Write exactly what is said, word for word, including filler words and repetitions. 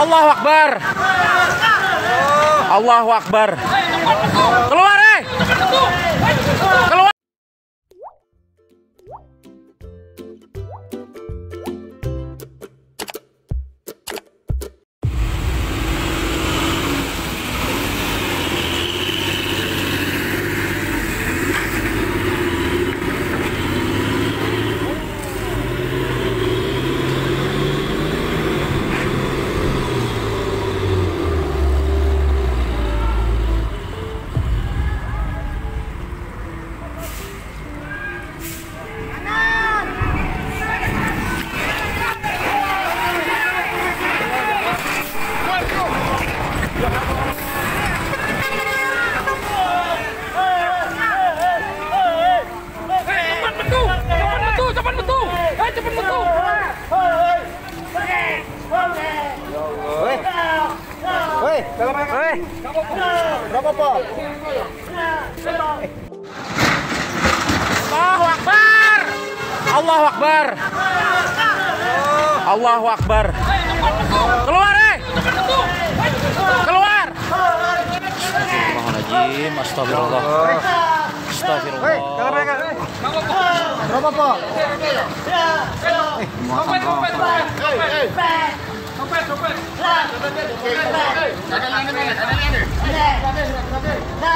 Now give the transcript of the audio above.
Allahu Akbar. Allahu Akbar. Keluar, eh. Keluar. Allahu Akbar. Allahu Akbar. Allahu Akbar. Keluar, eh. Keluar. Bismillahirrahmanirrahim. Astagfirullah. Astagfirullah. Hei,